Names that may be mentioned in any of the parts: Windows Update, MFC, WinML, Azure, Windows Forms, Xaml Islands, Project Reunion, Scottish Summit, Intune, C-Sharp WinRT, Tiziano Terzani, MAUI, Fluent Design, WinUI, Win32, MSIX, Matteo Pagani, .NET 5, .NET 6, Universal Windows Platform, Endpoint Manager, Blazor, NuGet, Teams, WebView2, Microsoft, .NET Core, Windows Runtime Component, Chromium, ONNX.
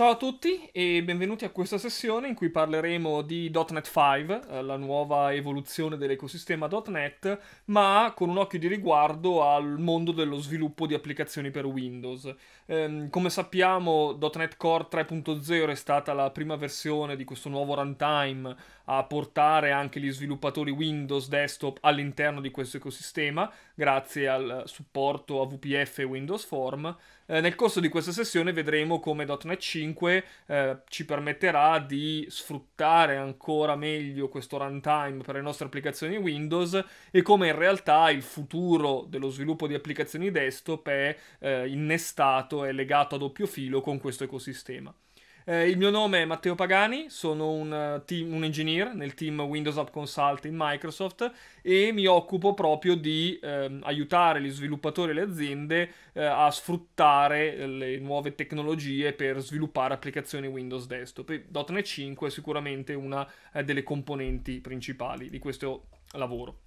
Ciao a tutti e benvenuti a questa sessione in cui parleremo di .NET 5, la nuova evoluzione dell'ecosistema .NET, ma con un occhio di riguardo al mondo dello sviluppo di applicazioni per Windows. Come sappiamo, .NET Core 3.0 è stata la prima versione di questo nuovo runtime a portare anche gli sviluppatori Windows desktop all'interno di questo ecosistema, grazie al supporto a WPF e Windows Forms. Nel corso di questa sessione vedremo come .NET 5 ci permetterà di sfruttare ancora meglio questo runtime per le nostre applicazioni Windows e come in realtà il futuro dello sviluppo di applicazioni desktop è innestato e legato a doppio filo con questo ecosistema. Il mio nome è Matteo Pagani, sono un engineer nel team Windows App Consult in Microsoft e mi occupo proprio di aiutare gli sviluppatori e le aziende a sfruttare le nuove tecnologie per sviluppare applicazioni Windows Desktop. E .NET 5 è sicuramente una delle componenti principali di questo lavoro.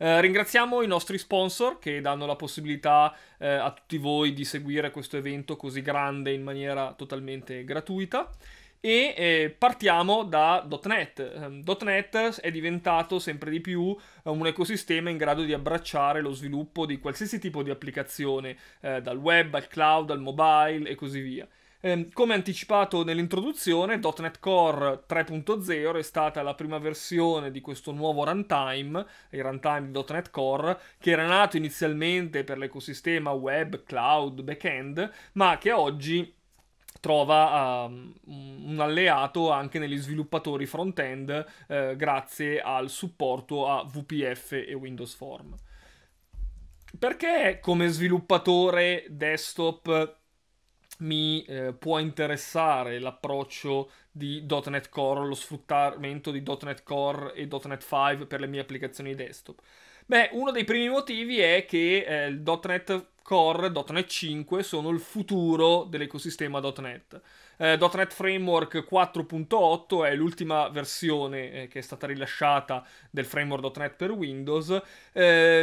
Ringraziamo i nostri sponsor che danno la possibilità a tutti voi di seguire questo evento così grande in maniera totalmente gratuita. E partiamo da .NET. .NET è diventato sempre di più un ecosistema in grado di abbracciare lo sviluppo di qualsiasi tipo di applicazione, dal web al cloud al mobile e così via. Come anticipato nell'introduzione, .NET Core 3.0 è stata la prima versione di questo nuovo runtime, il runtime di .NET Core, che era nato inizialmente per l'ecosistema web, cloud, backend, ma che oggi trova un alleato anche negli sviluppatori front-end grazie al supporto a WPF e Windows Form. Perché come sviluppatore desktop mi può interessare l'approccio di .NET Core, lo sfruttamento di .NET Core e .NET 5 per le mie applicazioni desktop? Beh, uno dei primi motivi è che il .NET Core, .NET 5 sono il futuro dell'ecosistema .NET. .NET Framework 4.8 è l'ultima versione che è stata rilasciata del framework .NET per Windows,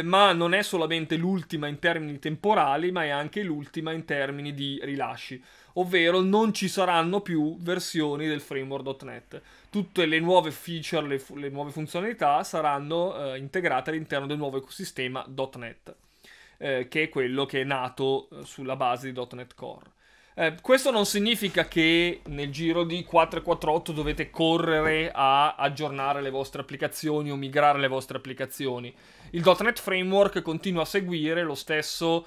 ma non è solamente l'ultima in termini temporali, ma è anche l'ultima in termini di rilasci, ovvero non ci saranno più versioni del framework .NET. Tutte le nuove feature, le nuove funzionalità saranno integrate all'interno del nuovo ecosistema .NET, che è quello che è nato sulla base di .NET Core. Questo non significa che nel giro di 4.4.8 dovete correre a aggiornare le vostre applicazioni o migrare le vostre applicazioni. Il .NET Framework continua a seguire lo stesso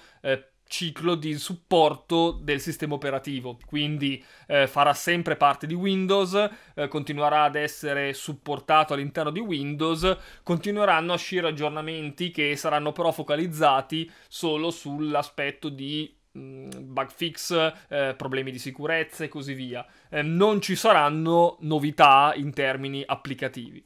ciclo di supporto del sistema operativo, quindi farà sempre parte di Windows, continuerà ad essere supportato all'interno di Windows, continueranno a uscire aggiornamenti che saranno però focalizzati solo sull'aspetto di bug fix, problemi di sicurezza e così via. Non ci saranno novità in termini applicativi.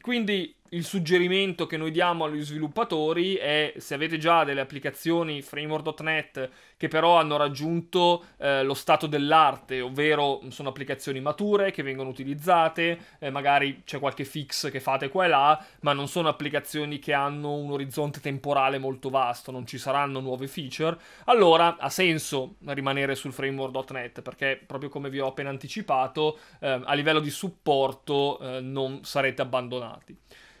Quindi il suggerimento che noi diamo agli sviluppatori è: se avete già delle applicazioni framework.net che però hanno raggiunto lo stato dell'arte, ovvero sono applicazioni mature che vengono utilizzate, magari c'è qualche fix che fate qua e là, ma non sono applicazioni che hanno un orizzonte temporale molto vasto, non ci saranno nuove feature, allora ha senso rimanere sul framework.net, perché proprio come vi ho appena anticipato a livello di supporto non sarete abbandonati.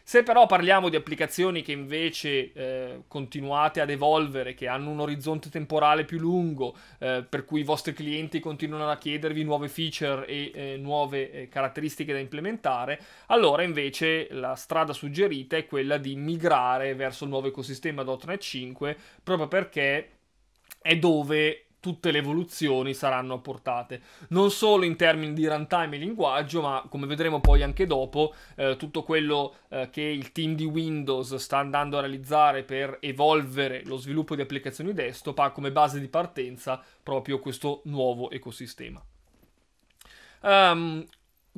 Se però parliamo di applicazioni che invece continuate ad evolvere, che hanno un orizzonte temporale più lungo, per cui i vostri clienti continuano a chiedervi nuove feature e nuove caratteristiche da implementare, allora invece la strada suggerita è quella di migrare verso il nuovo ecosistema .NET 5, proprio perché è dove tutte le evoluzioni saranno apportate, non solo in termini di runtime e linguaggio, ma come vedremo poi anche dopo, tutto quello che il team di Windows sta andando a realizzare per evolvere lo sviluppo di applicazioni desktop ha come base di partenza proprio questo nuovo ecosistema.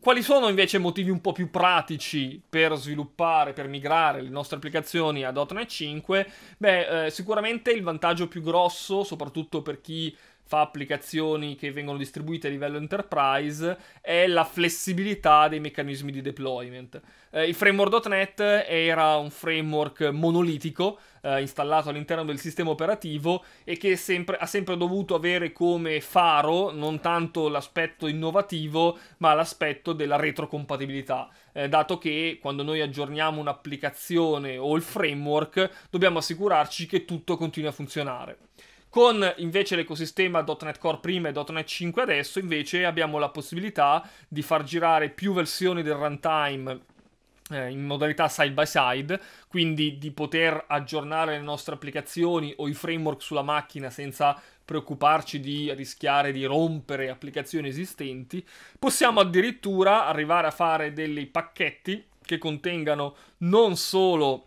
Quali sono invece motivi un po' più pratici per sviluppare, per migrare le nostre applicazioni a .NET 5? Beh, sicuramente il vantaggio più grosso, soprattutto per chi fa applicazioni che vengono distribuite a livello enterprise è la flessibilità dei meccanismi di deployment. Il framework.NET era un framework monolitico installato all'interno del sistema operativo e che ha sempre dovuto avere come faro non tanto l'aspetto innovativo ma l'aspetto della retrocompatibilità, dato che quando noi aggiorniamo un'applicazione o il framework dobbiamo assicurarci che tutto continui a funzionare. Con invece l'ecosistema .NET Core prima e .NET 5 adesso invece abbiamo la possibilità di far girare più versioni del runtime in modalità side by side, quindi di poter aggiornare le nostre applicazioni o i framework sulla macchina senza preoccuparci di rischiare di rompere applicazioni esistenti. Possiamo addirittura arrivare a fare dei pacchetti che contengano non solo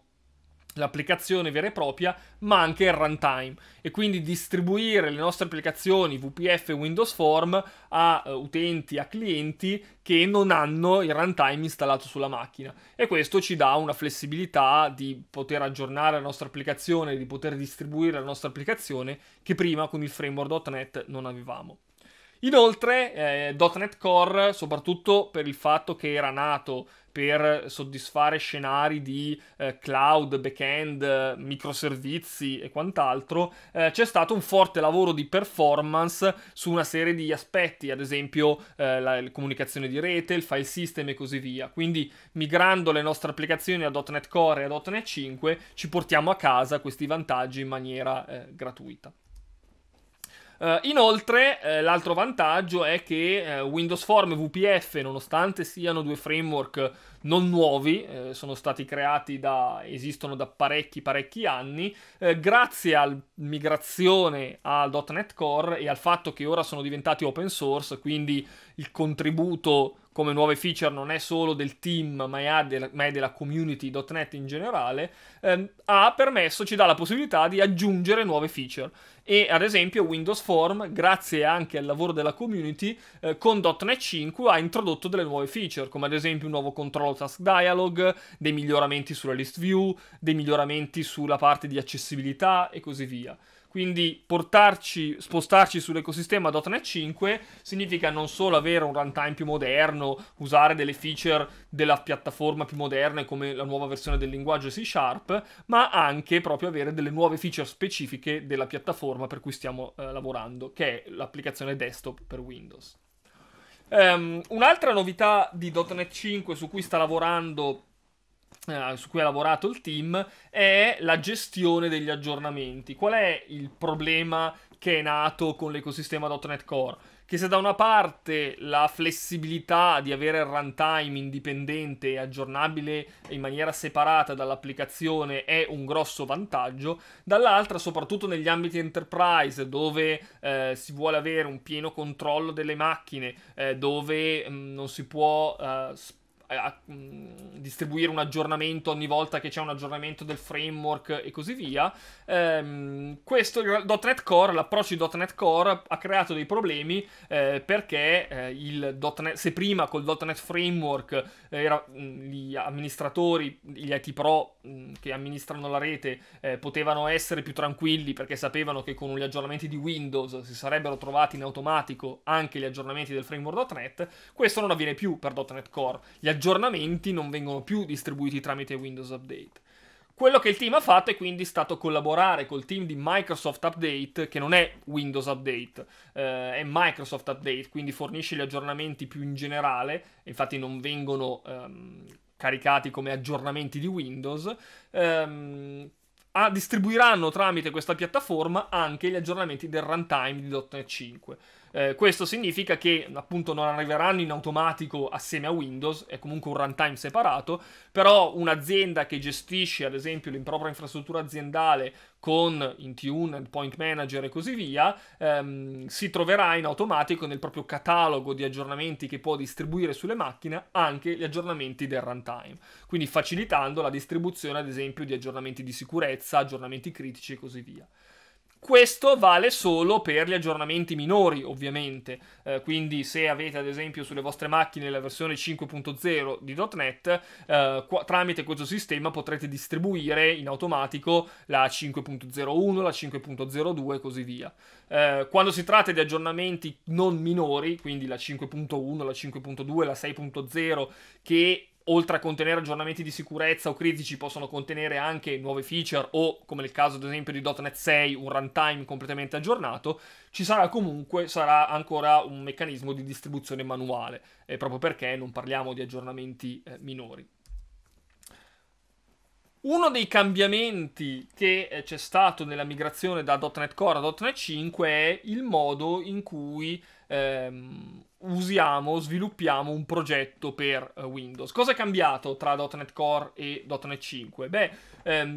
l'applicazione vera e propria ma anche il runtime, e quindi distribuire le nostre applicazioni WPF e Windows Form a utenti, a clienti che non hanno il runtime installato sulla macchina, e questo ci dà una flessibilità di poter aggiornare la nostra applicazione, di poter distribuire la nostra applicazione che prima con il framework.NET non avevamo. Inoltre .NET Core, soprattutto per il fatto che era nato per soddisfare scenari di cloud, back-end, microservizi e quant'altro, c'è stato un forte lavoro di performance su una serie di aspetti, ad esempio la comunicazione di rete, il file system e così via. Quindi migrando le nostre applicazioni a .NET Core e a .NET 5 ci portiamo a casa questi vantaggi in maniera gratuita. Inoltre l'altro vantaggio è che Windows Form e WPF, nonostante siano due framework non nuovi, sono stati creati esistono da parecchi anni, grazie alla migrazione a .NET Core e al fatto che ora sono diventati open source, quindi il contributo come nuove feature non è solo del team ma è della community.NET in generale, ha permesso, ci dà la possibilità di aggiungere nuove feature, e ad esempio Windows Form, grazie anche al lavoro della community, con .NET 5 ha introdotto delle nuove feature, come ad esempio un nuovo control task dialog, dei miglioramenti sulla list view, dei miglioramenti sulla parte di accessibilità e così via. Quindi spostarci sull'ecosistema .NET 5 significa non solo avere un runtime più moderno, usare delle feature della piattaforma più moderne come la nuova versione del linguaggio C-Sharp, ma anche proprio avere delle nuove feature specifiche della piattaforma per cui stiamo lavorando, che è l'applicazione desktop per Windows. Un'altra novità di .NET 5 su cui sta lavorando ha lavorato il team è la gestione degli aggiornamenti. Qual è il problema che è nato con l'ecosistema .NET Core? Che se da una parte la flessibilità di avere il runtime indipendente e aggiornabile in maniera separata dall'applicazione è un grosso vantaggio, dall'altra, soprattutto negli ambiti enterprise dove si vuole avere un pieno controllo delle macchine, dove non si può distribuire un aggiornamento ogni volta che c'è un aggiornamento del framework e così via, l'approccio di .NET Core ha creato dei problemi, perché se prima col .NET Framework gli amministratori, gli IT Pro che amministrano la rete potevano essere più tranquilli perché sapevano che con gli aggiornamenti di Windows si sarebbero trovati in automatico anche gli aggiornamenti del framework.NET, questo non avviene più per .NET Core. Gli aggiornamenti non vengono più distribuiti tramite Windows Update. Quello che il team ha fatto è quindi stato collaborare col team di Microsoft Update, che non è Windows Update, è Microsoft Update, quindi fornisce gli aggiornamenti più in generale, infatti non vengono caricati come aggiornamenti di Windows, distribuiranno tramite questa piattaforma anche gli aggiornamenti del runtime di .NET 5. Questo significa che appunto non arriveranno in automatico assieme a Windows, è comunque un runtime separato, però un'azienda che gestisce ad esempio l'impropria infrastruttura aziendale con Intune, Endpoint Manager e così via, si troverà in automatico nel proprio catalogo di aggiornamenti che può distribuire sulle macchine anche gli aggiornamenti del runtime, quindi facilitando la distribuzione ad esempio di aggiornamenti di sicurezza, aggiornamenti critici e così via. Questo vale solo per gli aggiornamenti minori, ovviamente, quindi se avete ad esempio sulle vostre macchine la versione 5.0 di .NET, tramite questo sistema potrete distribuire in automatico la 5.01, la 5.02 e così via. Quando si tratta di aggiornamenti non minori, quindi la 5.1, la 5.2, la 6.0, che oltre a contenere aggiornamenti di sicurezza o critici possono contenere anche nuove feature o, come nel caso ad esempio di .NET 6, un runtime completamente aggiornato, ci sarà comunque, sarà ancora un meccanismo di distribuzione manuale, proprio perché non parliamo di aggiornamenti minori. Uno dei cambiamenti che c'è stato nella migrazione da .NET Core a .NET 5 è il modo in cui sviluppiamo un progetto per Windows. Cosa è cambiato tra .NET Core e .NET 5? Beh,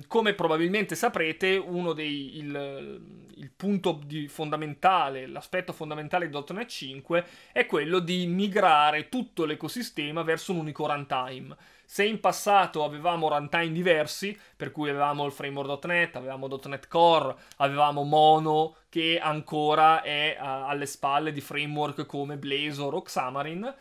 come probabilmente saprete, il punto fondamentale, l'aspetto fondamentale di .NET 5 è quello di migrare tutto l'ecosistema verso un unico runtime. Se in passato avevamo runtime diversi, per cui avevamo il framework.NET, avevamo .NET Core, avevamo Mono, che ancora è alle spalle di framework come Blazor o Xamarin,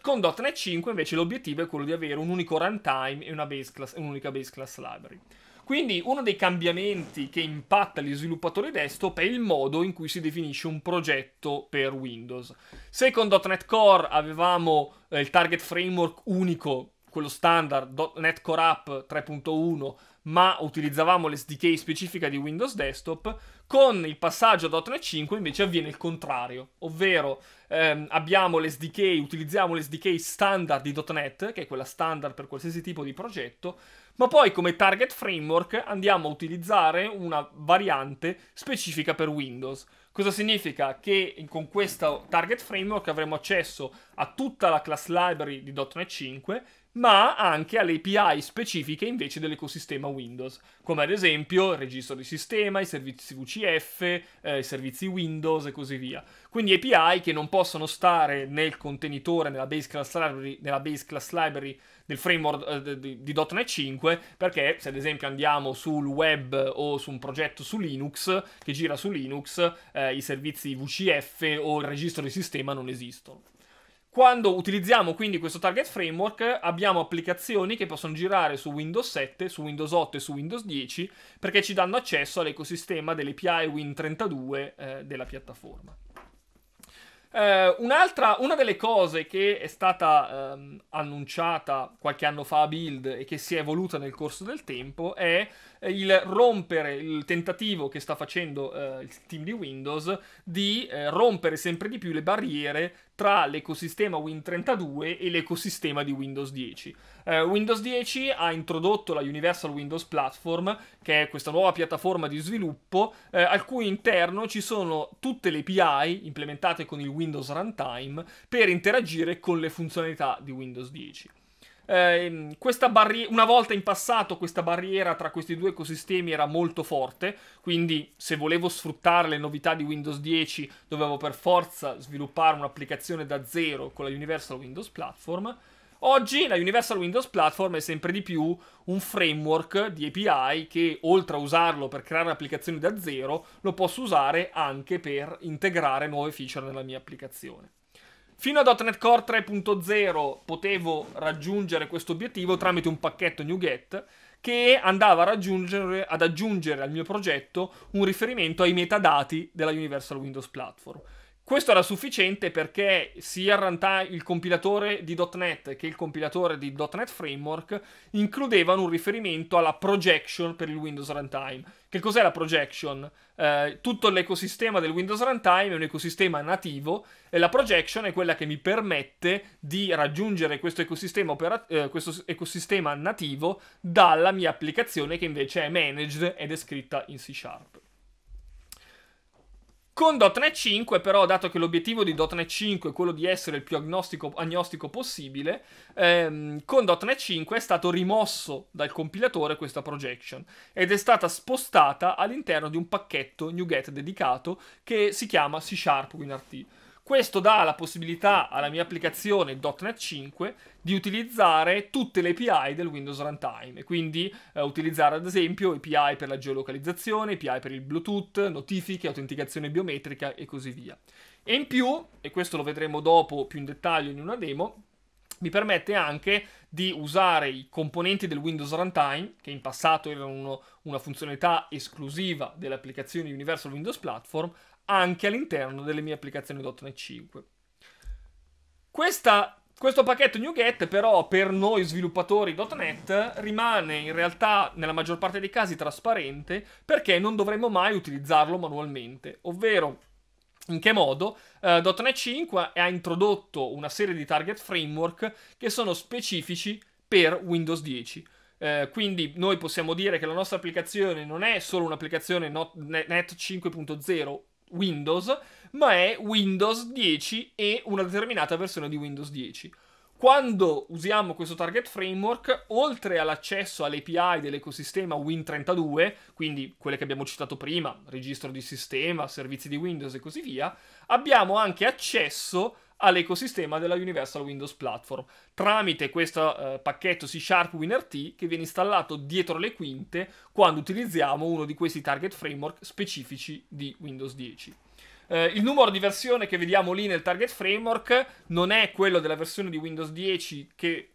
con .NET 5 invece l'obiettivo è quello di avere un unico runtime e un'unica base class library. Quindi uno dei cambiamenti che impatta gli sviluppatori desktop è il modo in cui si definisce un progetto per Windows. Se con .NET Core avevamo il target framework unico, quello standard .NET Core App 3.1, ma utilizzavamo l'SDK specifica di Windows Desktop, con il passaggio a .NET 5 invece avviene il contrario, ovvero utilizziamo l'SDK standard di .NET, che è quella standard per qualsiasi tipo di progetto, ma poi come target framework andiamo a utilizzare una variante specifica per Windows. Cosa significa? Che con questo target framework avremo accesso a tutta la class library di .NET 5, ma anche alle API specifiche invece dell'ecosistema Windows, come ad esempio il registro di sistema, i servizi VCF, i servizi Windows e così via. Quindi API che non possono stare nel contenitore, nella base class library del framework di .NET 5, perché se ad esempio andiamo sul web o su un progetto su Linux, che gira su Linux, i servizi VCF o il registro di sistema non esistono. Quando utilizziamo quindi questo target framework abbiamo applicazioni che possono girare su Windows 7, su Windows 8 e su Windows 10 perché ci danno accesso all'ecosistema dell'API Win32 della piattaforma. Una delle cose che è stata annunciata qualche anno fa a Build e che si è evoluta nel corso del tempo è il tentativo che sta facendo il team di Windows di rompere sempre di più le barriere tra l'ecosistema Win32 e l'ecosistema di Windows 10. Windows 10 ha introdotto la Universal Windows Platform, che è questa nuova piattaforma di sviluppo, al cui interno ci sono tutte le API implementate con il Windows Runtime per interagire con le funzionalità di Windows 10. Una volta in passato questa barriera tra questi due ecosistemi era molto forte, quindi se volevo sfruttare le novità di Windows 10 dovevo per forza sviluppare un'applicazione da zero con la Universal Windows Platform. Oggi la Universal Windows Platform è sempre di più un framework di API che, oltre a usarlo per creare applicazioni da zero, lo posso usare anche per integrare nuove feature nella mia applicazione. Fino a .NET Core 3.0 potevo raggiungere questo obiettivo tramite un pacchetto NuGet che andava ad aggiungere al mio progetto un riferimento ai metadati della Universal Windows Platform. Questo era sufficiente perché sia il compilatore di .NET che il compilatore di .NET Framework includevano un riferimento alla projection per il Windows Runtime. Che cos'è la projection? Tutto l'ecosistema del Windows Runtime è un ecosistema nativo e la projection è quella che mi permette di raggiungere questo ecosistema nativo dalla mia applicazione che invece è managed ed è scritta in C#. Con .NET 5 però, dato che l'obiettivo di .NET 5 è quello di essere il più agnostico possibile, con .NET 5 è stato rimosso dal compilatore questa projection ed è stata spostata all'interno di un pacchetto NuGet dedicato che si chiama C-Sharp WinRT. Questo dà la possibilità alla mia applicazione .NET 5 di utilizzare tutte le API del Windows Runtime, e quindi utilizzare ad esempio API per la geolocalizzazione, API per il Bluetooth, notifiche, autenticazione biometrica e così via. E in più, e questo lo vedremo dopo più in dettaglio in una demo, mi permette anche di usare i componenti del Windows Runtime, che in passato erano una funzionalità esclusiva delle applicazioni Universal Windows Platform, anche all'interno delle mie applicazioni .NET 5. Questo pacchetto NuGet però per noi sviluppatori .NET rimane in realtà nella maggior parte dei casi trasparente, perché non dovremmo mai utilizzarlo manualmente, ovvero in che modo? .NET 5 ha introdotto una serie di target framework che sono specifici per Windows 10. Quindi noi possiamo dire che la nostra applicazione non è solo un'applicazione .NET 5.0 Windows, ma è Windows 10 e una determinata versione di Windows 10. Quando usiamo questo target framework, oltre all'accesso alle API dell'ecosistema Win32, quindi quelle che abbiamo citato prima, registro di sistema, servizi di Windows e così via, abbiamo anche accesso all'ecosistema della Universal Windows Platform tramite questo pacchetto C-Sharp WinRT che viene installato dietro le quinte quando utilizziamo uno di questi target framework specifici di Windows 10. Il numero di versione che vediamo lì nel target framework non è quello della versione di Windows 10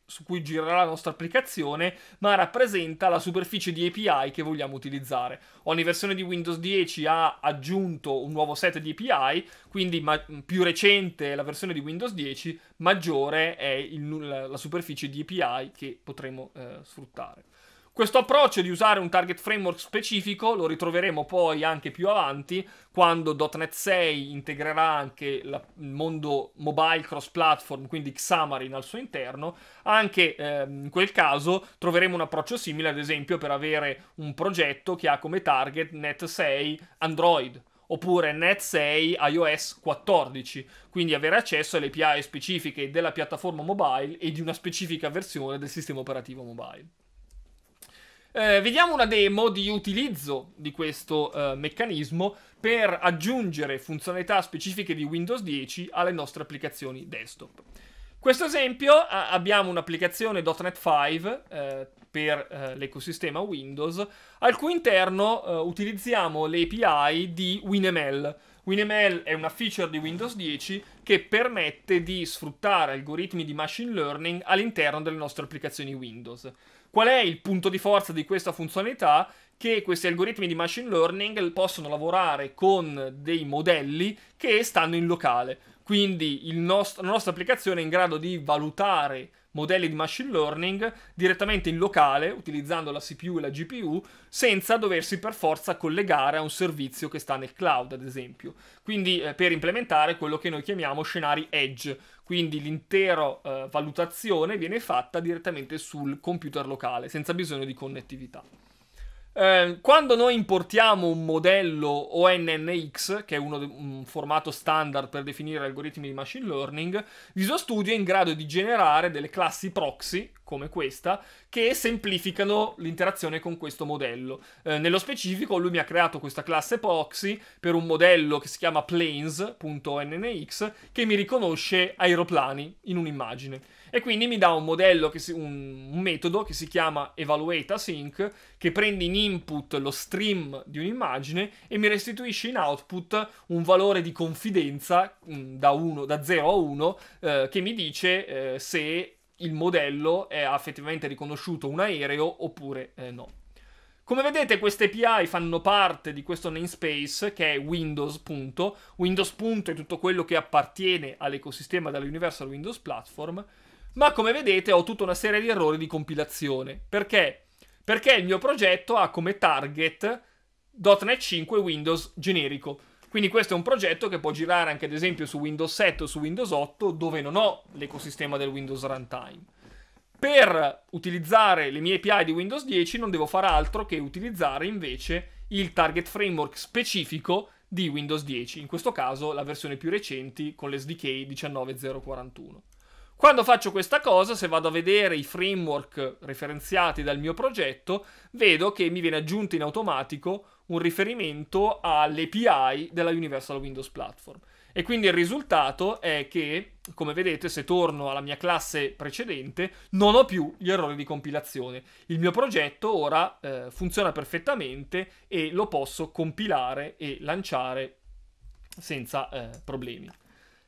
su cui girerà la nostra applicazione, ma rappresenta la superficie di API che vogliamo utilizzare. Ogni versione di Windows 10 ha aggiunto un nuovo set di API, quindi più recente è la versione di Windows 10, maggiore è la superficie di API che potremo sfruttare. Questo approccio di usare un target framework specifico lo ritroveremo poi anche più avanti, quando .NET 6 integrerà anche il mondo mobile cross-platform, quindi Xamarin al suo interno. Anche in quel caso troveremo un approccio simile, ad esempio per avere un progetto che ha come target .NET 6 Android, oppure .NET 6 iOS 14, quindi avere accesso alle API specifiche della piattaforma mobile e di una specifica versione del sistema operativo mobile. Vediamo una demo di utilizzo di questo meccanismo per aggiungere funzionalità specifiche di Windows 10 alle nostre applicazioni desktop. Questo esempio abbiamo un'applicazione .NET 5 per l'ecosistema Windows, al cui interno utilizziamo le API di WinML. WinML è una feature di Windows 10 che permette di sfruttare algoritmi di machine learning all'interno delle nostre applicazioni Windows. Qual è il punto di forza di questa funzionalità? Che questi algoritmi di machine learning possono lavorare con dei modelli che stanno in locale. Quindi la nostra applicazione è in grado di valutare modelli di machine learning direttamente in locale, utilizzando la CPU e la GPU, senza doversi per forza collegare a un servizio che sta nel cloud, ad esempio. Quindi per implementare quello che noi chiamiamo scenari edge, quindi l'intera valutazione viene fatta direttamente sul computer locale, senza bisogno di connettività. Quando noi importiamo un modello ONNX, che è un formato standard per definire algoritmi di machine learning, Visual Studio è in grado di generare delle classi proxy, come questa, che semplificano l'interazione con questo modello. Nello specifico lui mi ha creato questa classe proxy per un modello che si chiama planes.onnx, che mi riconosce aeroplani in un'immagine. E quindi mi dà un metodo che si chiama evaluateAsync, che prende in input lo stream di un'immagine e mi restituisce in output un valore di confidenza da 0 a 1 che mi dice se il modello ha effettivamente riconosciuto un aereo oppure no. Come vedete queste API fanno parte di questo namespace che è Windows. Windows è tutto quello che appartiene all'ecosistema della Universal Windows Platform. Ma come vedete ho tutta una serie di errori di compilazione. Perché? Perché il mio progetto ha come target .NET 5 Windows generico. Quindi questo è un progetto che può girare anche ad esempio su Windows 7 o su Windows 8, dove non ho l'ecosistema del Windows Runtime. Per utilizzare le mie API di Windows 10 non devo fare altro che utilizzare invece il target framework specifico di Windows 10, in questo caso la versione più recente con l'SDK 19.041. Quando faccio questa cosa, se vado a vedere i framework referenziati dal mio progetto, vedo che mi viene aggiunto in automatico un riferimento alle API della Universal Windows Platform. E quindi il risultato è che, come vedete, se torno alla mia classe precedente, non ho più gli errori di compilazione. Il mio progetto ora funziona perfettamente e lo posso compilare e lanciare senza problemi.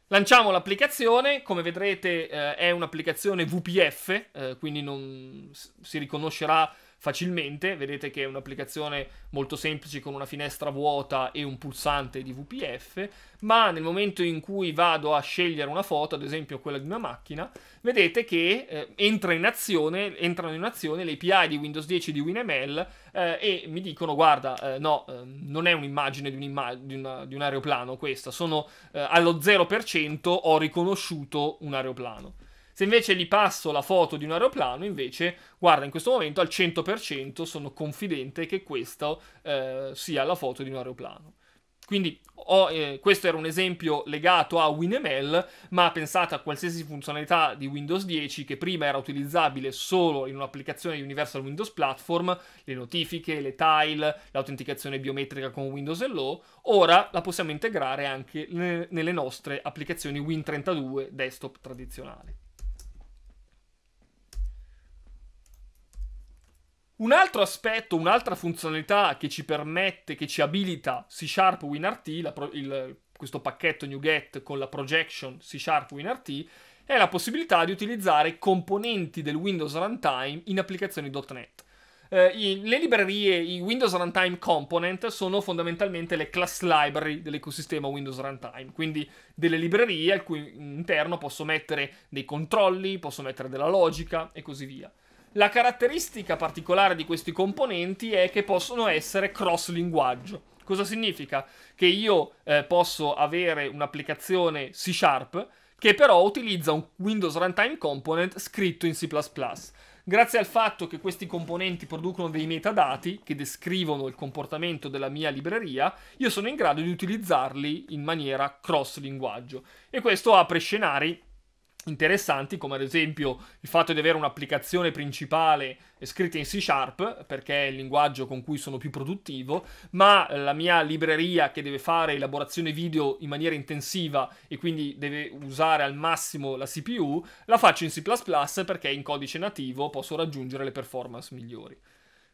Lanciamo l'applicazione. Come vedrete è un'applicazione WPF, quindi non si riconoscerà facilmente. Vedete che è un'applicazione molto semplice con una finestra vuota e un pulsante di WPF, ma nel momento in cui vado a scegliere una foto, ad esempio quella di una macchina, vedete che entrano in azione le API di Windows 10 di WinML e mi dicono guarda no, non è un'immagine di un aeroplano questa, sono allo 0% ho riconosciuto un aeroplano. Se invece gli passo la foto di un aeroplano, invece, guarda, in questo momento al 100% sono confidente che questa sia la foto di un aeroplano. Quindi questo era un esempio legato a WinML, ma pensate a qualsiasi funzionalità di Windows 10 che prima era utilizzabile solo in un'applicazione di Universal Windows Platform, le notifiche, le tile, l'autenticazione biometrica con Windows Hello, ora la possiamo integrare anche nelle nostre applicazioni Win32 desktop tradizionali. Un altro aspetto, un'altra funzionalità che ci permette, che ci abilita C-Sharp WinRT, questo pacchetto NuGet con la projection C-Sharp WinRT, è la possibilità di utilizzare componenti del Windows Runtime in applicazioni .NET. Le librerie, i Windows Runtime Component, sono fondamentalmente le class library dell'ecosistema Windows Runtime, quindi delle librerie al cui interno posso mettere dei controlli, posso mettere della logica e così via. La caratteristica particolare di questi componenti è che possono essere cross-linguaggio. Cosa significa? Che io posso avere un'applicazione C-Sharp che però utilizza un Windows Runtime Component scritto in C++. Grazie al fatto che questi componenti producono dei metadati che descrivono il comportamento della mia libreria, io sono in grado di utilizzarli in maniera cross-linguaggio. E questo apre scenari interessanti, come ad esempio il fatto di avere un'applicazione principale scritta in C-Sharp, perché è il linguaggio con cui sono più produttivo, ma la mia libreria che deve fare elaborazione video in maniera intensiva e quindi deve usare al massimo la CPU, la faccio in C++ perché in codice nativo posso raggiungere le performance migliori.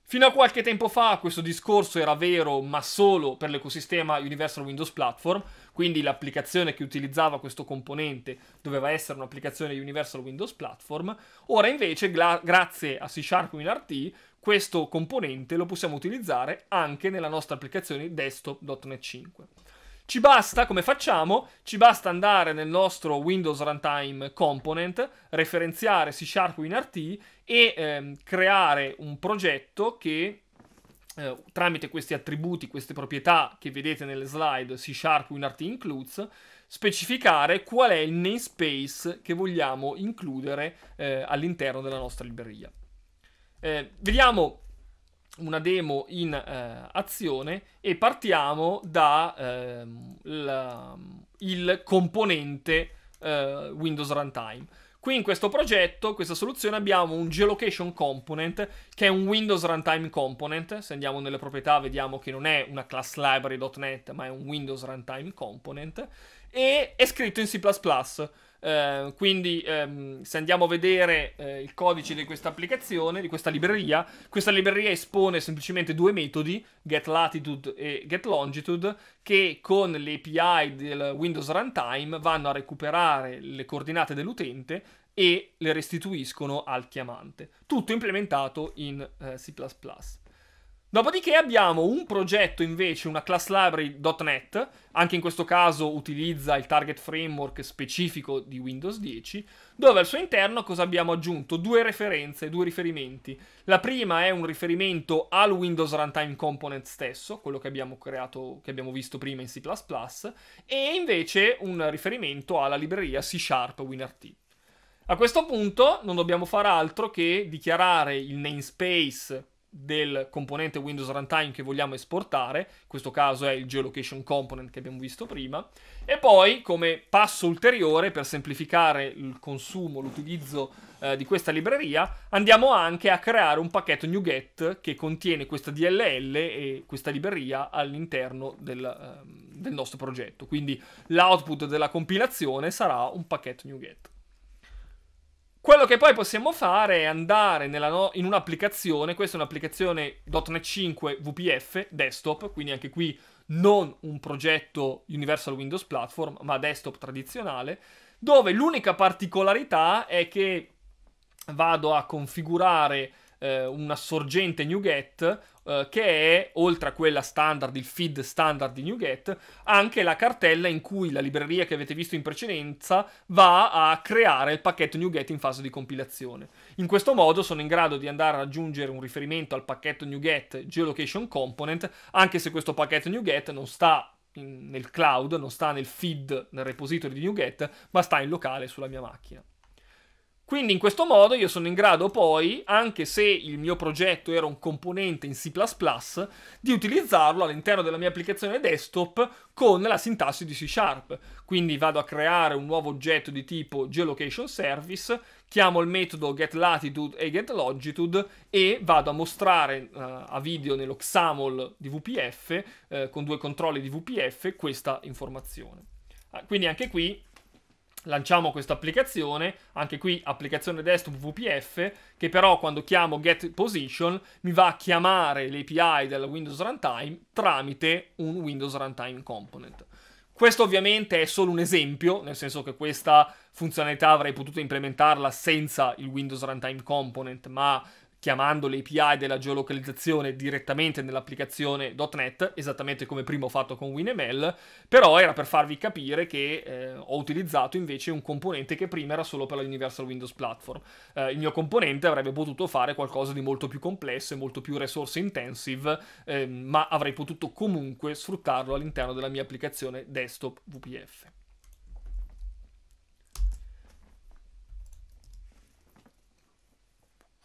Fino a qualche tempo fa questo discorso era vero ma solo per l'ecosistema Universal Windows Platform, quindi l'applicazione che utilizzava questo componente doveva essere un'applicazione Universal Windows Platform. Ora invece, grazie a C-Sharp WinRT, questo componente lo possiamo utilizzare anche nella nostra applicazione desktop.NET 5. Ci basta, come facciamo? Ci basta andare nel nostro Windows Runtime Component, referenziare C-Sharp WinRT e creare un progetto che tramite questi attributi, queste proprietà che vedete nelle slide C-Sharp WinRT includes, specificare qual è il namespace che vogliamo includere all'interno della nostra libreria. Vediamo una demo in azione e partiamo da il componente Windows Runtime. Qui in questo progetto, questa soluzione, abbiamo un geolocation component che è un Windows Runtime component. Se andiamo nelle proprietà vediamo che non è una class library.net ma è un Windows Runtime component e è scritto in C++. Quindi se andiamo a vedere il codice di questa applicazione, di questa libreria espone semplicemente due metodi, getLatitude e getLongitude, che con le API del Windows Runtime vanno a recuperare le coordinate dell'utente e le restituiscono al chiamante. Tutto implementato in C++. Dopodiché abbiamo un progetto invece, una class library.net, anche in questo caso utilizza il target framework specifico di Windows 10, dove al suo interno cosa abbiamo aggiunto? Due referenze, due riferimenti. La prima è un riferimento al Windows Runtime Component stesso, quello che abbiamo creato, che abbiamo visto prima in C++, e invece un riferimento alla libreria C-Sharp WinRT. A questo punto non dobbiamo fare altro che dichiarare il namespace del componente Windows Runtime che vogliamo esportare, in questo caso è il Geolocation Component che abbiamo visto prima, e poi come passo ulteriore per semplificare il consumo, l'utilizzo di questa libreria, andiamo anche a creare un pacchetto NuGet che contiene questa DLL e questa libreria all'interno del nostro progetto, quindi l'output della compilazione sarà un pacchetto NuGet. Quello che poi possiamo fare è andare in un'applicazione, questa è un'applicazione .NET 5 WPF desktop, quindi anche qui non un progetto Universal Windows Platform, ma desktop tradizionale, dove l'unica particolarità è che vado a configurare una sorgente NuGet che è, oltre a quella standard, il feed standard di NuGet, anche la cartella in cui la libreria che avete visto in precedenza va a creare il pacchetto NuGet in fase di compilazione. In questo modo sono in grado di andare ad aggiungere un riferimento al pacchetto NuGet Geolocation Component, anche se questo pacchetto NuGet non sta nel cloud, non sta nel feed, nel repository di NuGet, ma sta in locale sulla mia macchina. Quindi in questo modo io sono in grado poi, anche se il mio progetto era un componente in C++, di utilizzarlo all'interno della mia applicazione desktop con la sintassi di C#. Quindi vado a creare un nuovo oggetto di tipo Geolocation Service, chiamo il metodo getLatitude e getLongitude e vado a mostrare a video nello Xaml di WPF, con due controlli di WPF, questa informazione. Quindi anche qui lanciamo questa applicazione, anche qui applicazione desktop WPF, che però quando chiamo getPosition mi va a chiamare l'API del Windows Runtime tramite un Windows Runtime Component. Questo ovviamente è solo un esempio, nel senso che questa funzionalità avrei potuto implementarla senza il Windows Runtime Component, ma chiamando l'API della geolocalizzazione direttamente nell'applicazione .NET, esattamente come prima ho fatto con WinML, però era per farvi capire che ho utilizzato invece un componente che prima era solo per la Universal Windows Platform. Il mio componente avrebbe potuto fare qualcosa di molto più complesso e molto più resource intensive, ma avrei potuto comunque sfruttarlo all'interno della mia applicazione desktop WPF.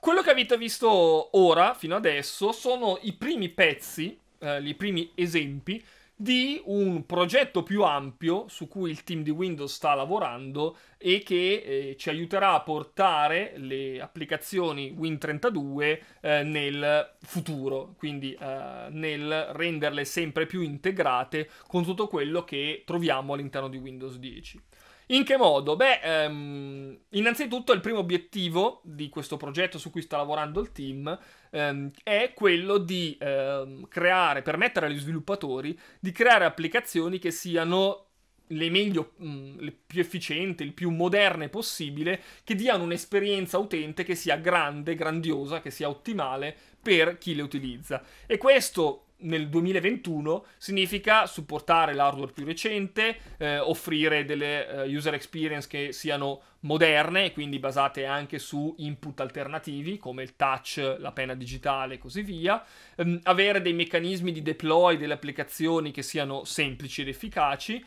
Quello che avete visto ora, fino adesso, sono i primi pezzi, i primi esempi di un progetto più ampio su cui il team di Windows sta lavorando e che ci aiuterà a portare le applicazioni Win32 nel futuro, quindi nel renderle sempre più integrate con tutto quello che troviamo all'interno di Windows 10. In che modo? Beh, innanzitutto il primo obiettivo di questo progetto su cui sta lavorando il team è quello di permettere agli sviluppatori di creare applicazioni che siano le meglio, le più efficienti, le più moderne possibile, che diano un'esperienza utente che sia grande, grandiosa, che sia ottimale per chi le utilizza. E questo nel 2021 significa supportare l'hardware più recente, offrire delle user experience che siano moderne e quindi basate anche su input alternativi come il touch, la penna digitale e così via, avere dei meccanismi di deploy delle applicazioni che siano semplici ed efficaci,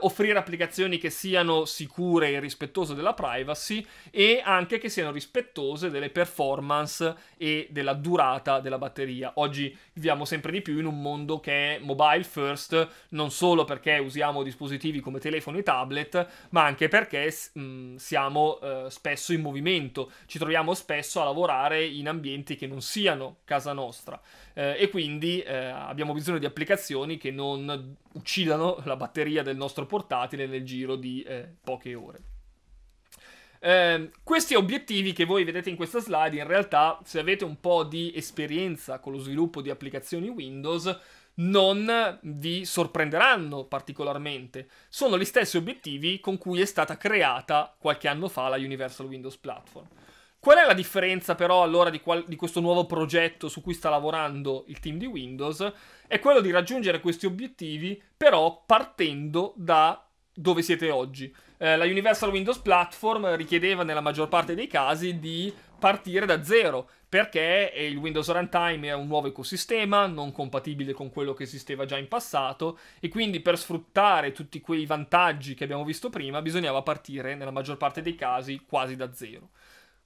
offrire applicazioni che siano sicure e rispettose della privacy e anche che siano rispettose delle performance e della durata della batteria. Oggi viviamo sempre di più in un mondo che è mobile first, non solo perché usiamo dispositivi come telefoni e tablet, ma anche perché siamo spesso in movimento, ci troviamo spesso a lavorare in ambienti che non siano casa nostra e quindi abbiamo bisogno di applicazioni che non uccidano la batteria del nostro portatile nel giro di poche ore. Questi obiettivi che voi vedete in questa slide, in realtà, se avete un po' di esperienza con lo sviluppo di applicazioni Windows, non vi sorprenderanno particolarmente. Sono gli stessi obiettivi con cui è stata creata qualche anno fa la Universal Windows Platform. Qual è la differenza però allora di questo nuovo progetto su cui sta lavorando il team di Windows? È quello di raggiungere questi obiettivi però partendo da dove siete oggi. La Universal Windows Platform richiedeva nella maggior parte dei casi di partire da zero, perché il Windows Runtime è un nuovo ecosistema, non compatibile con quello che esisteva già in passato, e quindi per sfruttare tutti quei vantaggi che abbiamo visto prima bisognava partire nella maggior parte dei casi quasi da zero.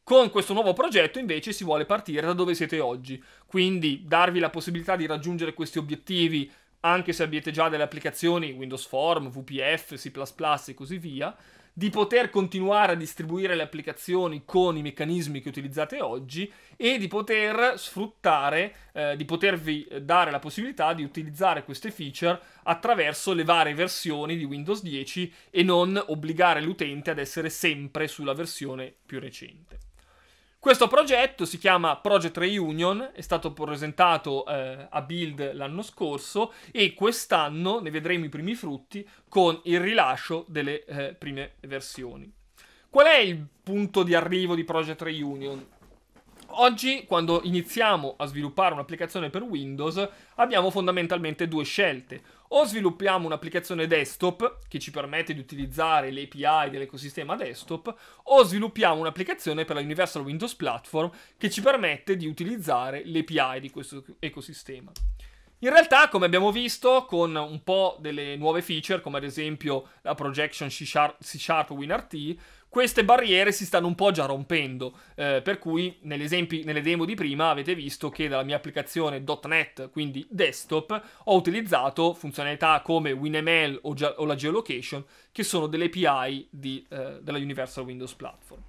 Con questo nuovo progetto invece si vuole partire da dove siete oggi, quindi darvi la possibilità di raggiungere questi obiettivi anche se abbiate già delle applicazioni Windows Forms, WPF, C++ e così via, di poter continuare a distribuire le applicazioni con i meccanismi che utilizzate oggi e di poter sfruttare, di potervi dare la possibilità di utilizzare queste feature attraverso le varie versioni di Windows 10 e non obbligare l'utente ad essere sempre sulla versione più recente. Questo progetto si chiama Project Reunion, è stato presentato a Build l'anno scorso e quest'anno ne vedremo i primi frutti con il rilascio delle prime versioni. Qual è il punto di arrivo di Project Reunion? Oggi, quando iniziamo a sviluppare un'applicazione per Windows, abbiamo fondamentalmente due scelte. O sviluppiamo un'applicazione desktop, che ci permette di utilizzare le API dell'ecosistema desktop, o sviluppiamo un'applicazione per la Universal Windows Platform, che ci permette di utilizzare le API di questo ecosistema. In realtà, come abbiamo visto, con un po' delle nuove feature, come ad esempio la projection C-Sharp WinRT, queste barriere si stanno un po' già rompendo, per cui nelle demo di prima avete visto che dalla mia applicazione .NET, quindi desktop, ho utilizzato funzionalità come WinML o la geolocation, che sono delle API della Universal Windows Platform.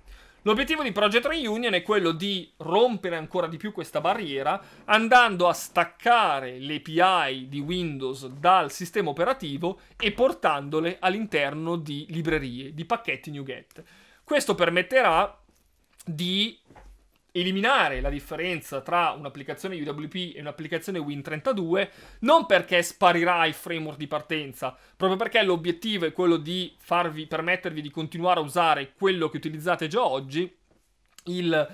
L'obiettivo di Project Reunion è quello di rompere ancora di più questa barriera andando a staccare le API di Windows dal sistema operativo e portandole all'interno di librerie, di pacchetti NuGet. Questo permetterà di eliminare la differenza tra un'applicazione UWP e un'applicazione Win32, non perché sparirà il framework di partenza, proprio perché l'obiettivo è quello di permettervi di continuare a usare quello che utilizzate già oggi. Il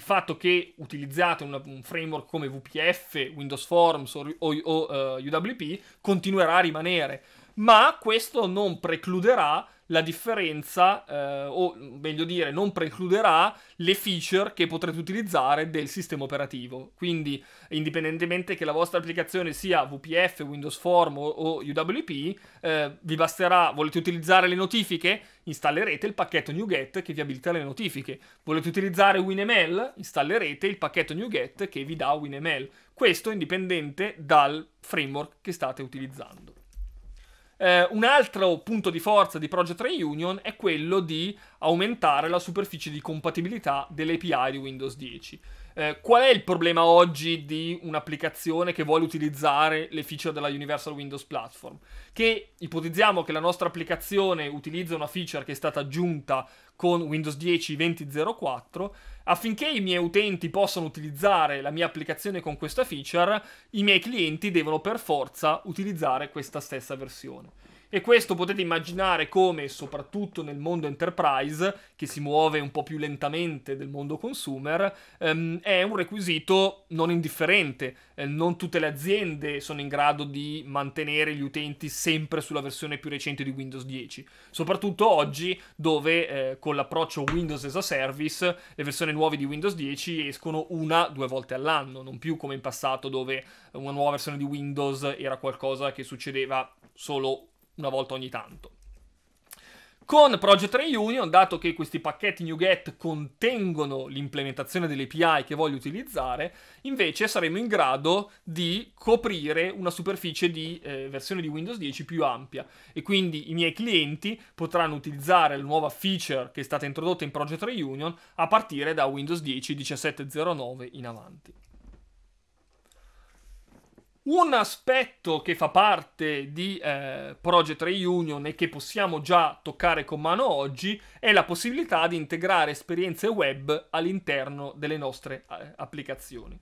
fatto che utilizzate un framework come WPF, Windows Forms o UWP continuerà a rimanere, ma questo non precluderà la differenza, o meglio dire, non precluderà le feature che potrete utilizzare del sistema operativo. Quindi, indipendentemente che la vostra applicazione sia WPF, Windows Form o UWP, vi basterà, volete utilizzare le notifiche? Installerete il pacchetto NuGet che vi abilita le notifiche. Volete utilizzare WinML? Installerete il pacchetto NuGet che vi dà WinML. Questo indipendente dal framework che state utilizzando. Un altro punto di forza di Project Reunion è quello di aumentare la superficie di compatibilità delle API di Windows 10. Qual è il problema oggi di un'applicazione che vuole utilizzare le feature della Universal Windows Platform? Che ipotizziamo che la nostra applicazione utilizza una feature che è stata aggiunta con Windows 10 20.04, affinché i miei utenti possano utilizzare la mia applicazione con questa feature, i miei clienti devono per forza utilizzare questa stessa versione. E questo potete immaginare come, soprattutto nel mondo enterprise, che si muove un po' più lentamente del mondo consumer, è un requisito non indifferente. Non tutte le aziende sono in grado di mantenere gli utenti sempre sulla versione più recente di Windows 10. Soprattutto oggi, dove con l'approccio Windows as a Service, le versioni nuove di Windows 10 escono una o due volte all'anno, non più come in passato dove una nuova versione di Windows era qualcosa che succedeva solo una volta ogni tanto. Con Project Reunion, dato che questi pacchetti NuGet contengono l'implementazione delle API che voglio utilizzare, invece saremo in grado di coprire una superficie di versione di Windows 10 più ampia e quindi i miei clienti potranno utilizzare la nuova feature che è stata introdotta in Project Reunion a partire da Windows 10 17.09 in avanti. Un aspetto che fa parte di Project Reunion e che possiamo già toccare con mano oggi è la possibilità di integrare esperienze web all'interno delle nostre applicazioni.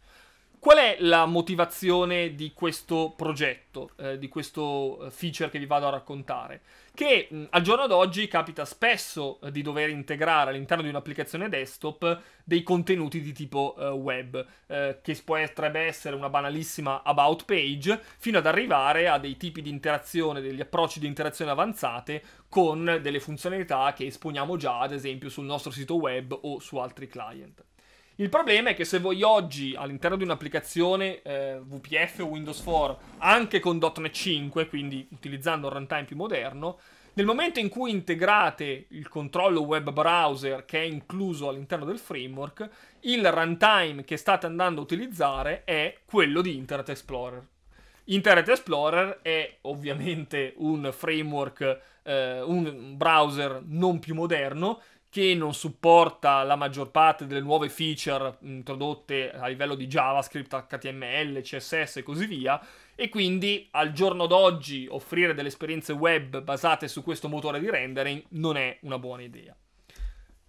Qual è la motivazione di questo progetto, di questo feature che vi vado a raccontare? Che al giorno d'oggi capita spesso di dover integrare all'interno di un'applicazione desktop dei contenuti di tipo web, che potrebbe essere una banalissima about page, fino ad arrivare a dei tipi di interazione, degli approcci di interazione avanzate con delle funzionalità che esponiamo già, ad esempio, sul nostro sito web o su altri client. Il problema è che se voi oggi all'interno di un'applicazione WPF o Windows Form, anche con .NET 5, quindi utilizzando un runtime più moderno, Nel momento in cui integrate il controllo web browser che è incluso all'interno del framework, il runtime che state andando a utilizzare è quello di Internet Explorer. Internet Explorer è ovviamente un framework, un browser non più moderno, che non supporta la maggior parte delle nuove feature introdotte a livello di JavaScript, HTML, CSS e così via, e quindi al giorno d'oggi offrire delle esperienze web basate su questo motore di rendering non è una buona idea.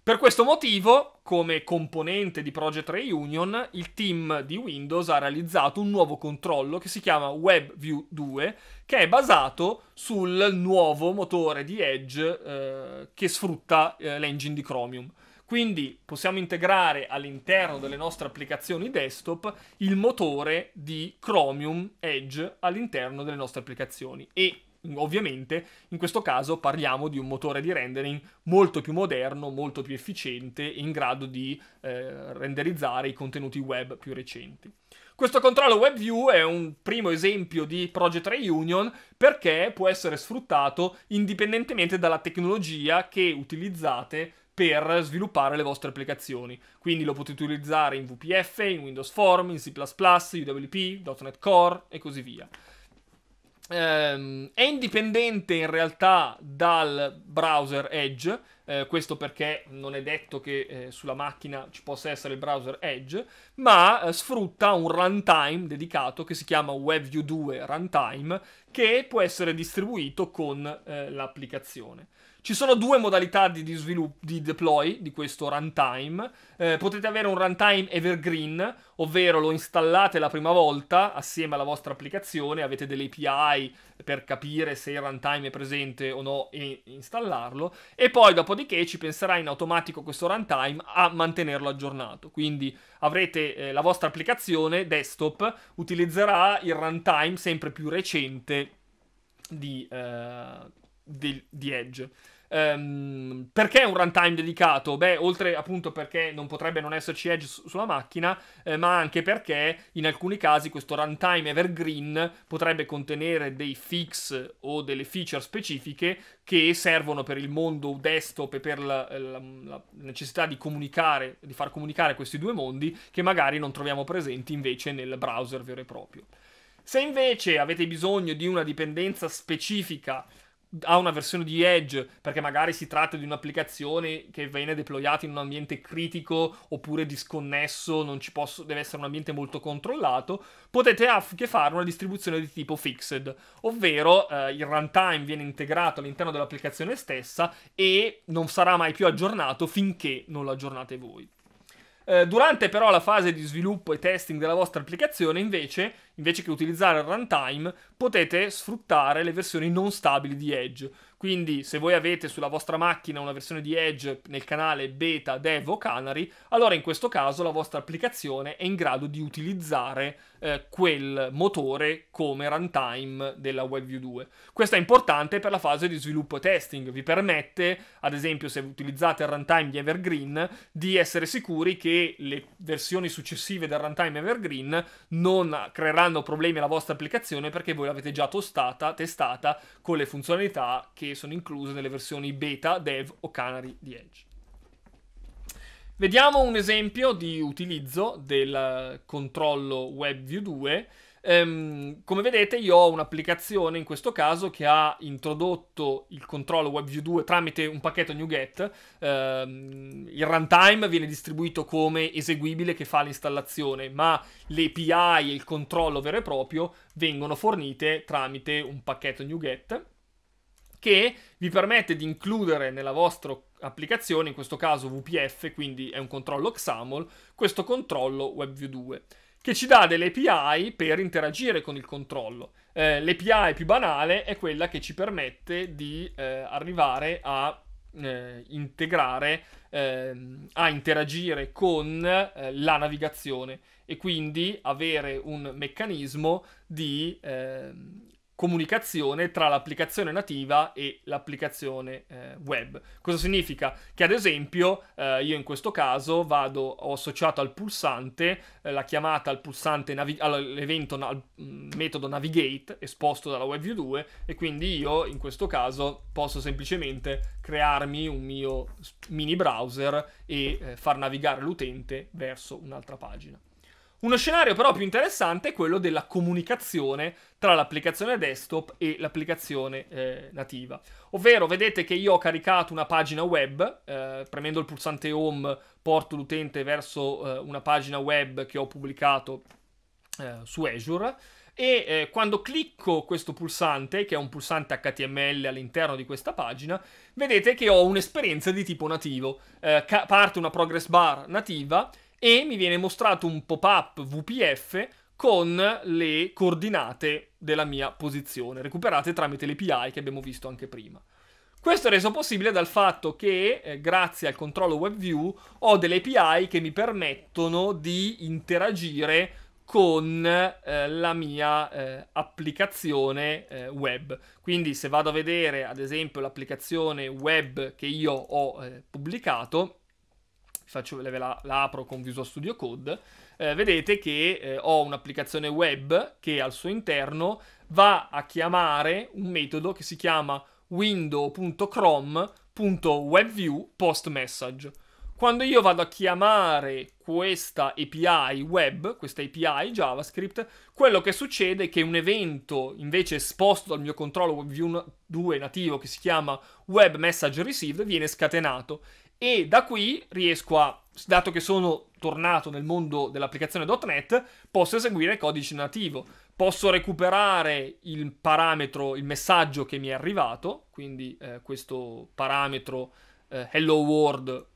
Per questo motivo, come componente di Project Reunion, il team di Windows ha realizzato un nuovo controllo che si chiama WebView2, che è basato sul nuovo motore di Edge che sfrutta l'engine di Chromium. Quindi possiamo integrare all'interno delle nostre applicazioni desktop il motore di Chromium Edge all'interno delle nostre applicazioni e ovviamente in questo caso parliamo di un motore di rendering molto più moderno, molto più efficiente e in grado di renderizzare i contenuti web più recenti. Questo controllo WebView è un primo esempio di Project Reunion perché può essere sfruttato indipendentemente dalla tecnologia che utilizzate per sviluppare le vostre applicazioni. Quindi lo potete utilizzare in WPF, in Windows Forms, in C++, UWP, .NET Core e così via. È indipendente in realtà dal browser Edge, questo perché non è detto che sulla macchina ci possa essere il browser Edge, ma sfrutta un runtime dedicato che si chiama WebView2 Runtime, che può essere distribuito con l'applicazione. Ci sono due modalità di deploy di questo runtime. Potete avere un runtime evergreen, ovvero lo installate la prima volta assieme alla vostra applicazione, avete delle API per capire se il runtime è presente o no e installarlo, e poi dopodiché ci penserà in automatico questo runtime a mantenerlo aggiornato. Quindi avrete la vostra applicazione desktop utilizzerà il runtime sempre più recente di Edge. Perché un runtime dedicato? Beh, oltre appunto perché non potrebbe non esserci Edge sulla macchina, ma anche perché in alcuni casi questo runtime evergreen potrebbe contenere dei fix o delle feature specifiche che servono per il mondo desktop e per la necessità di comunicare, di far comunicare questi due mondi che magari non troviamo presenti invece nel browser vero e proprio. Se invece avete bisogno di una dipendenza specifica a una versione di Edge, perché magari si tratta di un'applicazione che viene deployata in un ambiente critico oppure disconnesso, non ci posso, deve essere un ambiente molto controllato, potete anche fare una distribuzione di tipo fixed, ovvero il runtime viene integrato all'interno dell'applicazione stessa e non sarà mai più aggiornato finché non lo aggiornate voi. Durante però la fase di sviluppo e testing della vostra applicazione, invece che utilizzare il runtime, potete sfruttare le versioni non stabili di Edge. Quindi se voi avete sulla vostra macchina una versione di Edge nel canale beta, dev o canary, allora in questo caso la vostra applicazione è in grado di utilizzare quel motore come runtime della WebView2. Questo è importante per la fase di sviluppo e testing, vi permette, ad esempio se utilizzate il runtime di Evergreen, di essere sicuri che le versioni successive del runtime Evergreen non creeranno problemi alla vostra applicazione perché voi l'avete già testata con le funzionalità che sono incluse nelle versioni beta, dev o canary di Edge. Vediamo un esempio di utilizzo del controllo WebView2. Come vedete io ho un'applicazione in questo caso che ha introdotto il controllo WebView2 tramite un pacchetto NuGet. Il runtime viene distribuito come eseguibile che fa l'installazione, ma le API e il controllo vero e proprio vengono fornite tramite un pacchetto NuGet, che vi permette di includere nella vostra applicazione, in questo caso WPF, quindi è un controllo XAML, questo controllo WebView2, che ci dà delle API per interagire con il controllo. L'API più banale è quella che ci permette di arrivare a interagire con la navigazione e quindi avere un meccanismo di comunicazione tra l'applicazione nativa e l'applicazione web. Cosa significa? Che ad esempio io in questo caso ho associato al pulsante la chiamata al pulsante all'evento metodo navigate esposto dalla WebView2, e quindi io in questo caso posso semplicemente crearmi un mio mini browser e far navigare l'utente verso un'altra pagina. Uno scenario però più interessante è quello della comunicazione tra l'applicazione desktop e l'applicazione nativa. Ovvero, vedete che io ho caricato una pagina web, premendo il pulsante home porto l'utente verso una pagina web che ho pubblicato su Azure, e quando clicco questo pulsante, che è un pulsante HTML all'interno di questa pagina, vedete che ho un'esperienza di tipo nativo. Parte una progress bar nativa e mi viene mostrato un pop-up WPF con le coordinate della mia posizione, recuperate tramite l'API che abbiamo visto anche prima. Questo è reso possibile dal fatto che, grazie al controllo WebView, ho delle API che mi permettono di interagire con la mia applicazione web. Quindi se vado a vedere, ad esempio, l'applicazione web che io ho pubblicato, la apro con Visual Studio Code, vedete che ho un'applicazione web che al suo interno va a chiamare un metodo che si chiama window.chrome.webview.postMessage. Quando io vado a chiamare questa API web, questa API JavaScript, quello che succede è che un evento invece esposto dal mio controllo WebView2 nativo che si chiama WebMessageReceived viene scatenato. E da qui riesco a, dato che sono tornato nel mondo dell'applicazione .NET, posso eseguire codice nativo. Posso recuperare il parametro, il messaggio che mi è arrivato, quindi questo parametro Hello World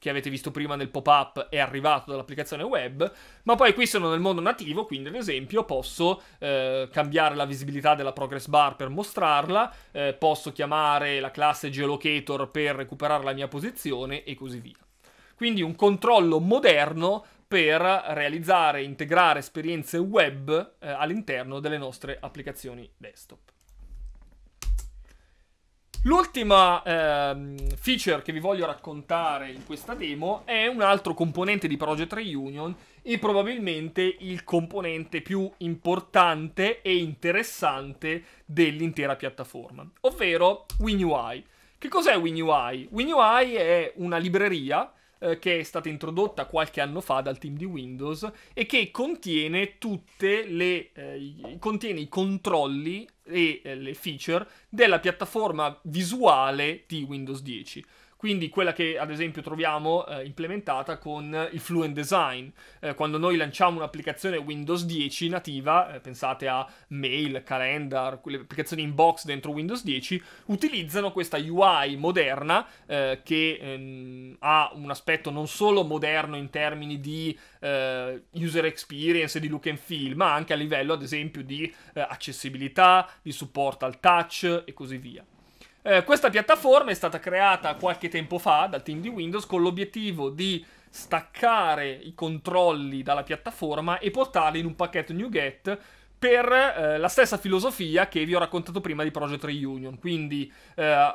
che avete visto prima nel pop-up è arrivato dall'applicazione web, ma poi qui sono nel mondo nativo, quindi ad esempio posso cambiare la visibilità della progress bar per mostrarla, posso chiamare la classe geolocator per recuperare la mia posizione e così via. Quindi un controllo moderno per realizzare e integrare esperienze web all'interno delle nostre applicazioni desktop. L'ultima feature che vi voglio raccontare in questa demo è un altro componente di Project Reunion e probabilmente il componente più importante e interessante dell'intera piattaforma, ovvero WinUI. Che cos'è WinUI? WinUI è una libreria che è stata introdotta qualche anno fa dal team di Windows e che contiene contiene i controlli e le feature della piattaforma visuale di Windows 10. Quindi quella che ad esempio troviamo implementata con il Fluent Design. Quando noi lanciamo un'applicazione Windows 10 nativa, pensate a mail, calendar, quelle applicazioni inbox dentro Windows 10, utilizzano questa UI moderna che ha un aspetto non solo moderno in termini di user experience e di look and feel, ma anche a livello ad esempio di accessibilità, di supporto al touch e così via. Questa piattaforma è stata creata qualche tempo fa dal team di Windows con l'obiettivo di staccare i controlli dalla piattaforma e portarli in un pacchetto NuGet per la stessa filosofia che vi ho raccontato prima di Project Reunion, quindi poter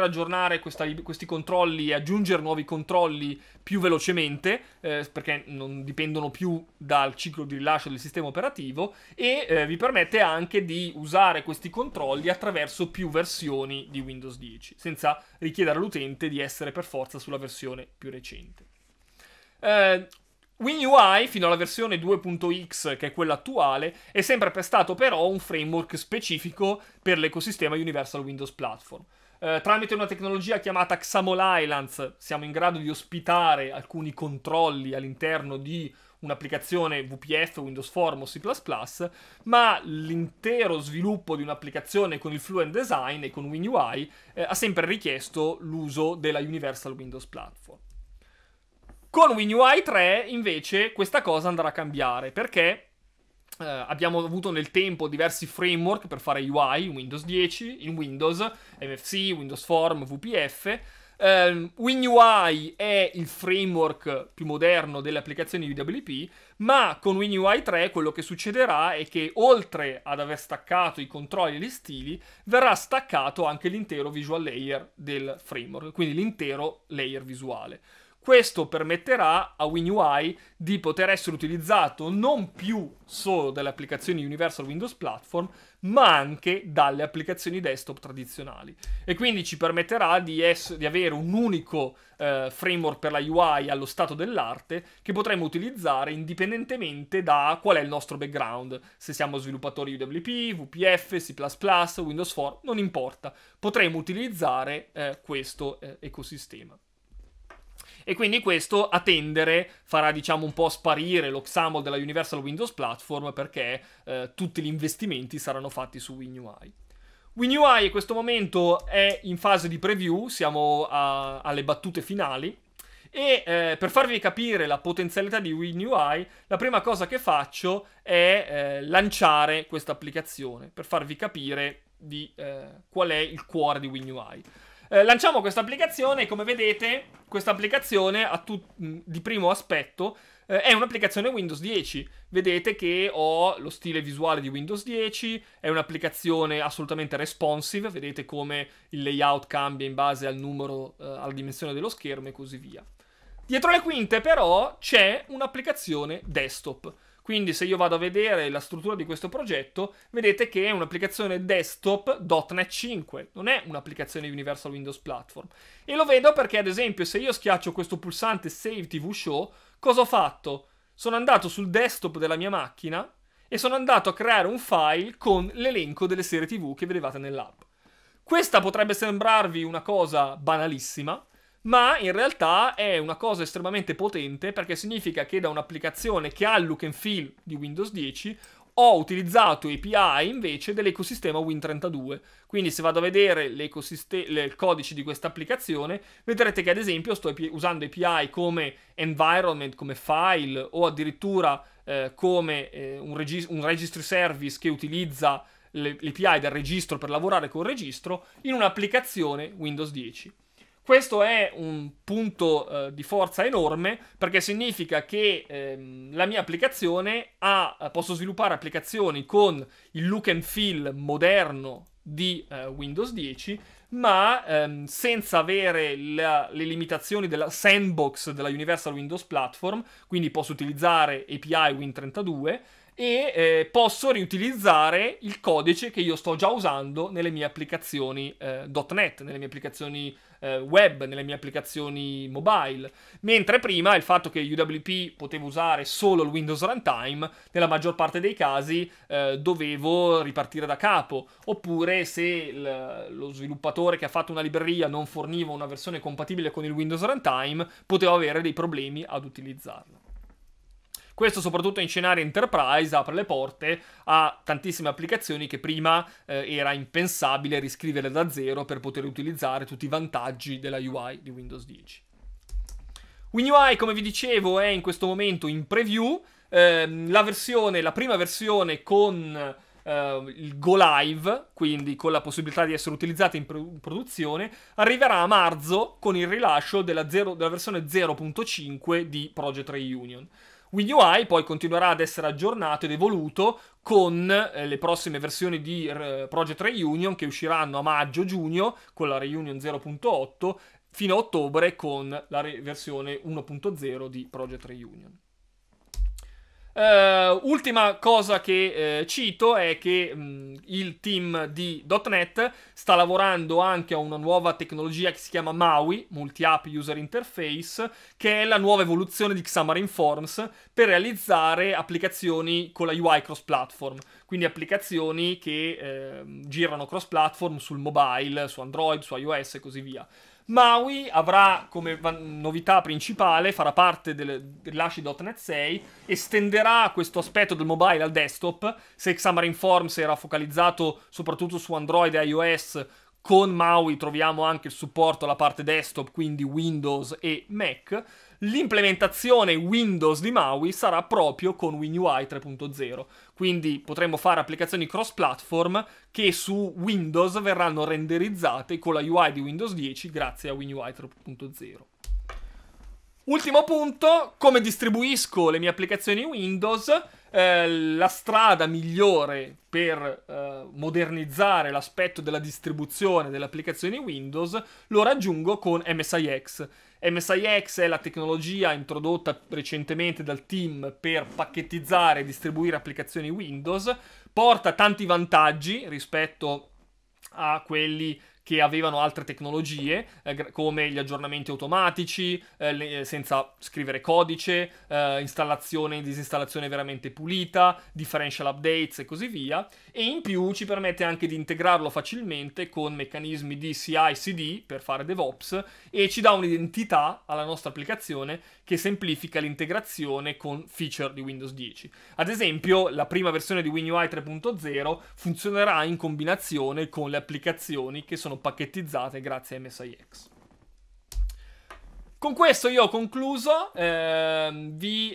aggiornare questi controlli e aggiungere nuovi controlli più velocemente, perché non dipendono più dal ciclo di rilascio del sistema operativo, e vi permette anche di usare questi controlli attraverso più versioni di Windows 10, senza richiedere all'utente di essere per forza sulla versione più recente. WinUI, fino alla versione 2.x, che è quella attuale, è sempre stato però un framework specifico per l'ecosistema Universal Windows Platform. Tramite una tecnologia chiamata Xaml Islands siamo in grado di ospitare alcuni controlli all'interno di un'applicazione WPF, Windows Forms o C++, ma l'intero sviluppo di un'applicazione con il Fluent Design e con WinUI ha sempre richiesto l'uso della Universal Windows Platform. Con WinUI 3 invece questa cosa andrà a cambiare, perché abbiamo avuto nel tempo diversi framework per fare UI in Windows 10, in Windows, MFC, Windows Form, WPF, WinUI è il framework più moderno delle applicazioni UWP, ma con WinUI 3 quello che succederà è che oltre ad aver staccato i controlli e gli stili, verrà staccato anche l'intero visual layer del framework, quindi l'intero layer visuale. Questo permetterà a WinUI di poter essere utilizzato non più solo dalle applicazioni Universal Windows Platform, ma anche dalle applicazioni desktop tradizionali. E quindi ci permetterà di avere un unico framework per la UI allo stato dell'arte che potremo utilizzare indipendentemente da qual è il nostro background. Se siamo sviluppatori UWP, WPF, C++, Windows Forms, non importa. Potremo utilizzare questo ecosistema. E quindi questo a tendere farà, diciamo, un po' sparire lo Xaml della Universal Windows Platform, perché tutti gli investimenti saranno fatti su WinUI. WinUI in questo momento è in fase di preview, siamo alle battute finali. E per farvi capire la potenzialità di WinUI, la prima cosa che faccio è lanciare questa applicazione, per farvi capire di qual è il cuore di WinUI. Lanciamo questa applicazione e, come vedete, questa applicazione di primo aspetto è un'applicazione Windows 10. Vedete che ho lo stile visuale di Windows 10, è un'applicazione assolutamente responsive, vedete come il layout cambia in base al numero, alla dimensione dello schermo e così via. Dietro le quinte però c'è un'applicazione desktop. Quindi se io vado a vedere la struttura di questo progetto, vedete che è un'applicazione desktop .NET 5, non è un'applicazione Universal Windows Platform. E lo vedo perché, ad esempio, se io schiaccio questo pulsante Save TV Show, cosa ho fatto? Sono andato sul desktop della mia macchina e sono andato a creare un file con l'elenco delle serie TV che vedevate nell'app. Questa potrebbe sembrarvi una cosa banalissima, ma in realtà è una cosa estremamente potente, perché significa che da un'applicazione che ha il look and feel di Windows 10 ho utilizzato API invece dell'ecosistema Win32. Quindi se vado a vedere il codice di questa applicazione, vedrete che, ad esempio, sto usando API come environment, come file, o addirittura come un registry service che utilizza l'API del registro per lavorare col registro in un'applicazione Windows 10. Questo è un punto di forza enorme, perché significa che la mia applicazione posso sviluppare applicazioni con il look and feel moderno di Windows 10, ma senza avere le limitazioni della sandbox della Universal Windows Platform, quindi posso utilizzare API Win32 e posso riutilizzare il codice che io sto già usando nelle mie applicazioni .NET, nelle mie applicazioni web, nelle mie applicazioni mobile. Mentre prima il fatto che UWP potevo usare solo il Windows Runtime, nella maggior parte dei casi dovevo ripartire da capo, oppure se lo sviluppatore che ha fatto una libreria non forniva una versione compatibile con il Windows Runtime, potevo avere dei problemi ad utilizzarla. Questo, soprattutto in scenari enterprise, apre le porte a tantissime applicazioni che prima era impensabile riscrivere da zero per poter utilizzare tutti i vantaggi della UI di Windows 10. WinUI, come vi dicevo, è in questo momento in preview. La prima versione con il go live, quindi con la possibilità di essere utilizzata in produzione, arriverà a marzo con il rilascio della versione 0.5 di Project Reunion. WinUI poi continuerà ad essere aggiornato ed evoluto con le prossime versioni di Project Reunion, che usciranno a maggio-giugno con la Reunion 0.8, fino a ottobre con la versione 1.0 di Project Reunion. Ultima cosa che cito è che il team di .NET sta lavorando anche a una nuova tecnologia che si chiama MAUI, Multi-App User Interface, che è la nuova evoluzione di Xamarin Forms per realizzare applicazioni con la UI cross-platform, quindi applicazioni che girano cross-platform sul mobile, su Android, su iOS e così via. MAUI avrà come novità principale, farà parte del rilascio di .NET 6, estenderà questo aspetto del mobile al desktop. Se Xamarin Forms era focalizzato soprattutto su Android e iOS, Con MAUI troviamo anche il supporto alla parte desktop, quindi Windows e Mac. L'implementazione Windows di MAUI sarà proprio con WinUI 3.0, quindi potremo fare applicazioni cross-platform che su Windows verranno renderizzate con la UI di Windows 10 grazie a WinUI 3.0. Ultimo punto, come distribuisco le mie applicazioni Windows? La strada migliore per modernizzare l'aspetto della distribuzione delle applicazioni Windows lo raggiungo con MSIX. MSIX è la tecnologia introdotta recentemente dal team per pacchettizzare e distribuire applicazioni Windows, porta tanti vantaggi rispetto a quelli che avevano altre tecnologie, come gli aggiornamenti automatici, senza scrivere codice, installazione e disinstallazione veramente pulita, differential updates e così via, e in più ci permette anche di integrarlo facilmente con meccanismi di CI/CD per fare DevOps, e ci dà un'identità alla nostra applicazione che semplifica l'integrazione con feature di Windows 10. Ad esempio, la prima versione di WinUI 3.0 funzionerà in combinazione con le applicazioni che sono pacchettizzate grazie a MSIX. Con questo io ho concluso, vi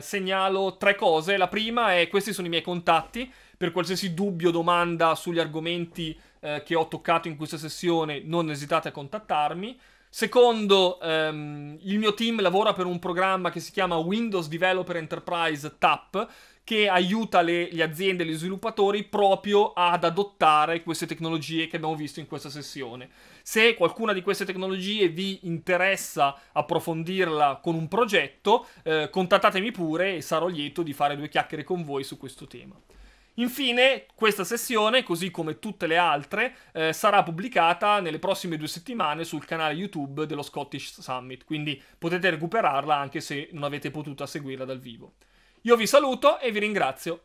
segnalo tre cose. La prima è: questi sono i miei contatti, per qualsiasi dubbio o domanda sugli argomenti che ho toccato in questa sessione non esitate a contattarmi. Secondo, il mio team lavora per un programma che si chiama Windows Developer Enterprise TAP, che aiuta le aziende e gli sviluppatori proprio ad adottare queste tecnologie che abbiamo visto in questa sessione. Se qualcuna di queste tecnologie vi interessa approfondirla con un progetto, contattatemi pure e sarò lieto di fare due chiacchiere con voi su questo tema. Infine, questa sessione, così come tutte le altre, sarà pubblicata nelle prossime 2 settimane sul canale YouTube dello Scottish Summit, quindi potete recuperarla anche se non avete potuto seguirla dal vivo. Io vi saluto e vi ringrazio.